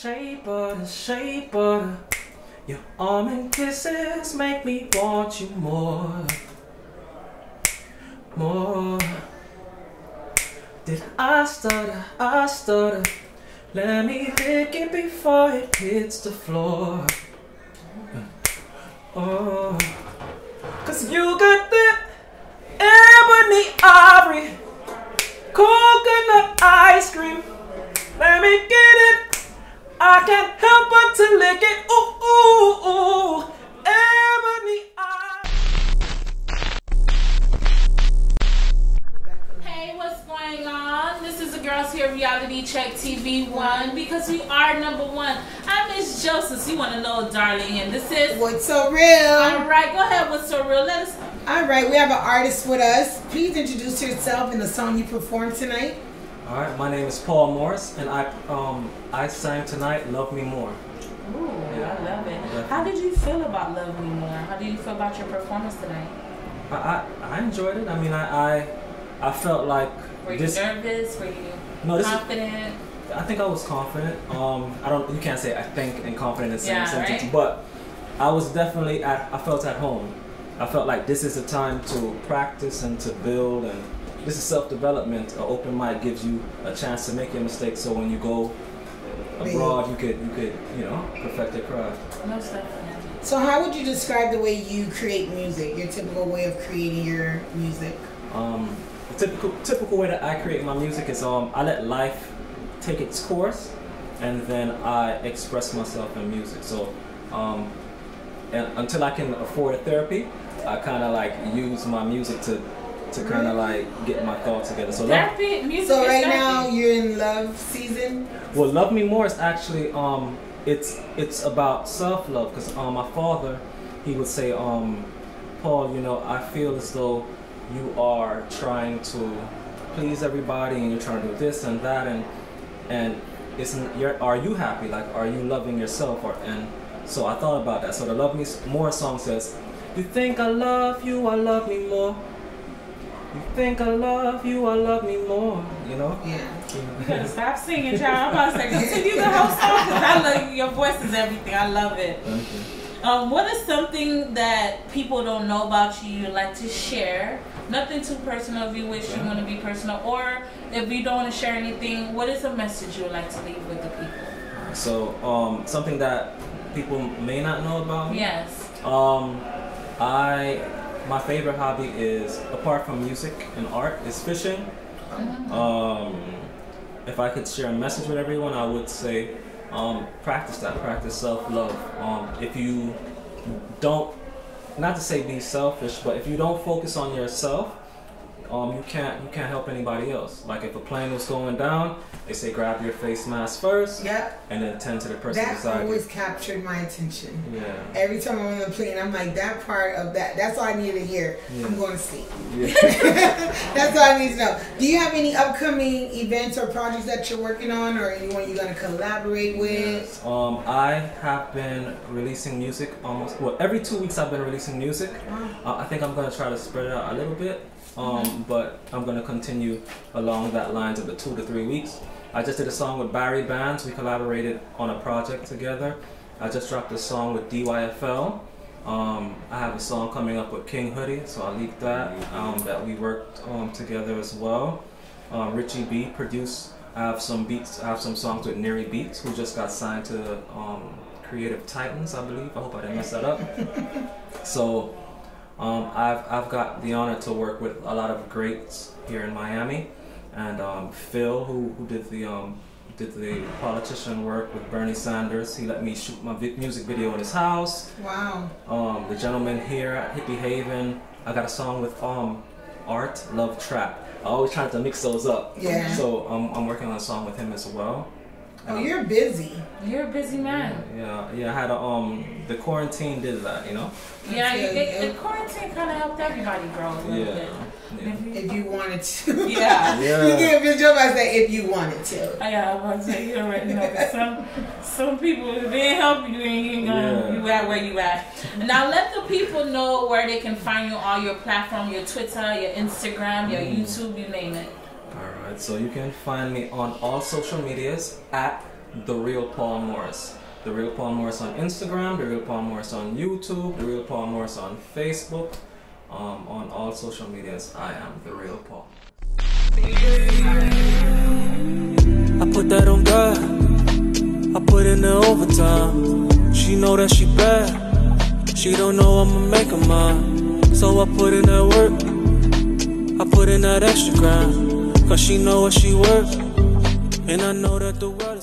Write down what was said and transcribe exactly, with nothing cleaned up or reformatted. Shea butter, shea butter, your almond kisses make me want you more, more. Did I stutter, I stutter, let me pick it before it hits the floor. Oh, cause you got that ebony ivory, coconut ice cream, let me get it. I can't help but to lick it, ooh, ooh, ooh, ebony eye. Hey, what's going on? This is the girls here, Reality Check T V one, because we are number one. I'm Miss Joseph, you want to know, darling, and this is... What's So Real? All right, go ahead, What's So Real? Let us... All right, we have an artist with us. Please introduce yourself and the song you performed tonight. All right, my name is Paul Morris, and I um I sang tonight "Love Me More." Ooh, yeah. I love it. Love How did you feel about "Love Me More"? How do you feel about your performance tonight? I I, I enjoyed it. I mean, I I, I felt like were you this, nervous? Were you no, confident? Is, I think I was confident. Um, I don't. You can't say I think and confident in the yeah, same right? sentence, but I was definitely at, I felt at home. I felt like this is a time to practice and to build and. This is self-development. An open mic gives you a chance to make your mistakes, so when you go abroad, you could, you could, you know, perfect your craft. Most definitely. So, how would you describe the way you create music? Your typical way of creating your music? Um, the typical typical way that I create my music is um, I let life take its course, and then I express myself in music. So, um, and until I can afford therapy, I kind of like use my music to. to kind of like get my thoughts together. So, love, music so right therapy. Now you're in love season? Well, Love Me More is actually, um, it's it's about self-love, because um, my father, he would say, um, Paul, you know, I feel as though you are trying to please everybody and you're trying to do this and that, and and it's, you're, are you happy? Like, are you loving yourself? Or, and so I thought about that. So the Love Me More song says, you think I love you, I love me more. You think I love you, I love me more, you know? Yeah. Stop singing, y'all. I'm about to say, continue the whole song, because I love you. Your voice is everything. I love it. Thank you. Um, what is something that people don't know about you you like to share? Nothing too personal if you wish yeah. you want to be personal. Or if you don't want to share anything, what is a message you would like to leave with the people? So, um, something that people may not know about me? Yes. Um, I... My favorite hobby is, apart from music and art, is fishing. Mm-hmm. um, if I could share a message with everyone, I would say um, practice that, practice self-love. Um, if you don't, not to say be selfish, but if you don't focus on yourself, um, you can't you can't help anybody else. Like if a plane was going down, they say grab your face mask first, yep. and then attend to the person that beside you. That always captured my attention. Yeah. Every time I'm on the plane, I'm like, that part of that, that's all I need to hear. Yeah. I'm going to sleep. Yeah. That's all I need to know. Do you have any upcoming events or projects that you're working on, or anyone you're going to collaborate with? Yes. Um, I have been releasing music almost, well, every two weeks I've been releasing music. Oh. Uh, I think I'm going to try to spread it out a little bit, um, mm-hmm. but I'm going to continue along that lines of the two to three weeks. I just did a song with Barry Bands. We collaborated on a project together. I just dropped a song with D Y F L. Um, I have a song coming up with King Hoodie, so I'll leave that, um, that we worked um, together as well. Um, Richie B produced. I have some beats, I have some songs with Neary Beats, who just got signed to um, Creative Titans, I believe. I hope I didn't mess that up. So um, I've, I've got the honor to work with a lot of greats here in Miami. And um, Phil, who, who did the um, did the politician work with Bernie Sanders, he let me shoot my vi music video in his house. Wow. Um, the gentleman here at Hippie Haven, I got a song with um, Art Love Trap. I always try to mix those up. Yeah. So um, I'm working on a song with him as well. Oh, um, you're busy. You're a busy man. Yeah, yeah. yeah I had a, um, the quarantine did that, you know. Yeah, it, it, the quarantine kind of helped everybody grow a little yeah. bit. Yeah. If you wanted to. Yeah. yeah. You did a good job. I said if you wanted to. Oh, yeah, I was about to say you already know. Some some people, if they ain't help you, ain't gonna yeah. you at where you at. Now let the people know where they can find you on your platform, your Twitter, your Instagram, your mm. YouTube, you name it. All right, so you can find me on all social medias at The Real Paul Morris. The Real Paul Morris on Instagram, The Real Paul Morris on YouTube, The Real Paul Morris on Facebook. Um, on all social medias, I am The Real Paul. I put that on God. I put in the overtime. She know that she bad. She don't know I'ma make her mine. So I put in that work. I put in that extra grind. Cause she know what she worth. And I know that the world